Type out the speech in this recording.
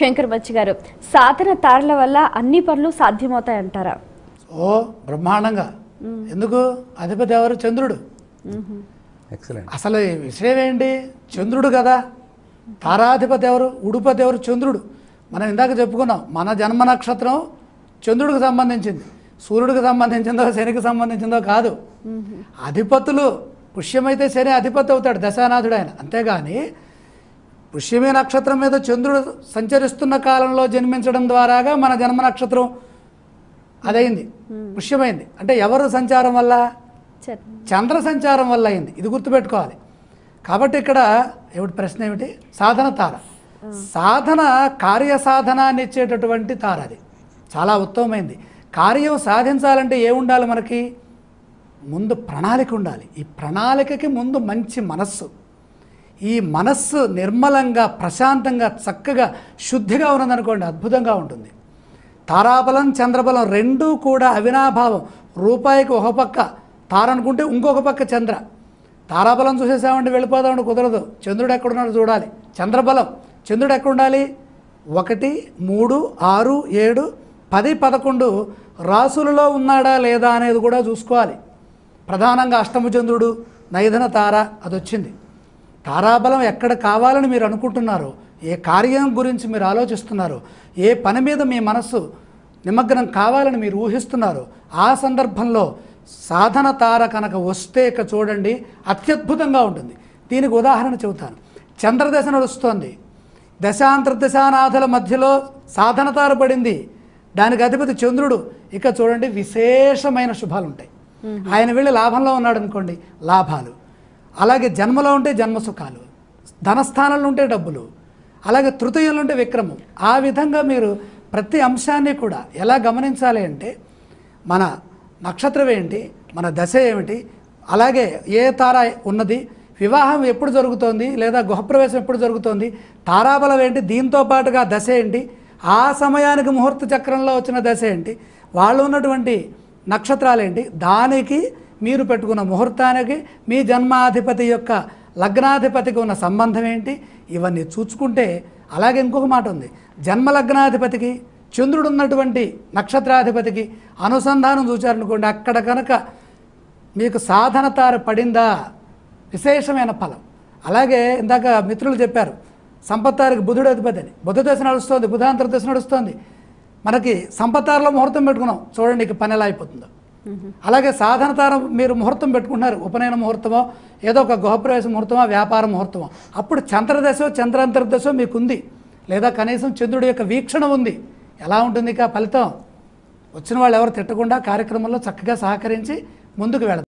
Shankar Bachi garu Sadhana Tarala valla anni parlu sadhyamautai antara. Oh, Brahmananga. Enduku adhipati evaru Chandrudu. Excellent. Asalu vishayam enti Chandrudu kada. Taradhipati evaru Udupati evaru Chandrudu. Mana indaka cheppukunnam mana janma nakshatram Chandruduki sambandhinchindi. Suryudiki sambandhinchindo Sheniki sambandhinchindo kaadu. Adhipatulu పుష్యమైతే శని అధిపతి అవుతాడు దశానాథుడు ఆయన అంతేగాని పుష్యమే నక్షత్రం మీద చంద్రుడు సంచరిస్తున్న కాలంలో జన్మించడం ద్వారాగా మన జన్మ నక్షత్రం అదైంది పుష్యమైంది అంటే ఎవరు సంచారం వల్ల చంద్ర సంచారం వల్ల అయింది ఇది గుర్తుపెట్టుకోవాలి కాబట్టి ఇక్కడ ఏమిటి ప్రశ్న ఏమిటి సాధన తార సాధన కార్య సాధనాన్ని ఇచ్చేటటువంటి తార అది చాలా ఉత్తమమైంది కార్యం సాధించాలంటే ఏ ఉండాలి మనకి ముందు ప్రణాళిక ఉండాలి ఈ ప్రణాళికకి ముందు మంచి మనస్సు ఈ మనస్సు నిర్మలంగా ప్రశాంతంగా చక్కగా శుద్ధిగా ఉన్నదనుకోండి అద్భుతంగా ఉంటుంది తారాబలం చంద్రబలం రెండూ కూడా అవినాభావం రూపాయికి ఒక పక్క తార అనుకుంటే ఇంకొక పక్క చంద్ర తారాబలం చూసేసామంటే వెళ్ళిపోదామంటే కుదరదు చంద్రుడు ఎక్కడ ఉన్నాడో చూడాలి చంద్రబలం చంద్రుడు ఎక్కడ ఉండాలి 1, 6, 7, 10, 11 రాసులలో ఉన్నాడా లేదా అనేది కూడా చూసుకోవాలి ప్రధానంగా అష్టమచంద్రుడు నైధన తార అదొచ్చింది తారాబలం ఎక్కడ కావాలని మీరు అనుకుంటున్నారు ఏ కార్యం గురించి మీరు ఆలోచిస్తున్నారు ఏ పని మీద మీ మనసు నిమగ్నం కావాలని మీరు ఊహిస్తున్నారు ఆ సందర్భంలో సాధన తార కనుక వస్తే చూడండి అత్యద్భుతంగా ఉంటుంది దీనికి ఉదాహరణ చెబుతాను చంద్రదశ నడుస్తోంది దశాంతర్దశానాథుల మధ్యలో సాధన తార పడింది దానికి అధిపతి చంద్రుడు ఇక చూడండి విశేషమైన శుభాలు ఉంటాయి ఆయన వెళ్ళి లాభంలో ఉన్నాడు అనుకోండి లాభాలు అలాగే జన్మలో ఉంటే జన్మసుఖాలు ధనస్థానంలో ఉంటే డబ్బులు అలాగే తృతీయంలో ఉంటే విక్రమం ఆ విధంగా మీరు ప్రతి అంశాన్ని కూడా ఎలా గమనించాలి అంటే మన నక్షత్రం ఏంటి మన దశ ఏమిటి అలాగే ఏ తార ఉన్నది వివాహం ఎప్పుడు జరుగుతోంది లేదా గృహప్రవేశం ఎప్పుడు జరుగుతోంది తారాబలం ఏంటి దీంతో పాటుగా దశ ఏంటి ఆ సమయానికి ముహూర్త చక్రంలో వచ్చిన దశ ఏంటి వాళ్ళు ఉన్నటువంటి నక్షత్రాలు ఏంటి దానికి మీరు పెట్టుకున్న ముహూర్తానికి మీ జన్మాధిపతి యొక్క లగ్నాధిపతికి ఉన్న సంబంధం ఏంటి ఇవన్నీ చూసుకుంటే అలాగే ఇంకొక మాట ఉంది జన్మ లగ్నాధిపతికి చంద్రుడు ఉన్నటువంటి నక్షత్రాధిపతికి అనుసంధానం చూచారనుకోండి అక్కడ కనుక మీకు సాధన తార పడిందా విశేషమైన ఫలం అలాగే ఇందాక మిత్రులు చెప్పారు సంపత్తారికి బుధుడు అధిపతి అని బుధ దశ నడుస్తుంది బుధాంతర దశ నడుస్తుంది మనకి సంపత్తారలో ముహూర్తం పెట్టుకున్నాం చూడండి ఇక పని ఎలా అయిపోతుందో అలాగే సాధన తార మీరు ముహూర్తం పెట్టుకుంటున్నారు ఉపనయన ముహూర్తమో ఏదో ఒక గృహప్రవేశ ముహూర్తమో వ్యాపార ముహూర్తమో అప్పుడు చంద్రదశో చంద్రాంతర్దశో మీకుంది లేదా కనీసం చంద్రుడి యొక్క వీక్షణ ఉంది ఎలా ఉంటుంది ఇక ఫలితం వచ్చిన వాళ్ళు ఎవరు తిట్టకుండా కార్యక్రమంలో చక్కగా సహకరించి ముందుకు వెళతారు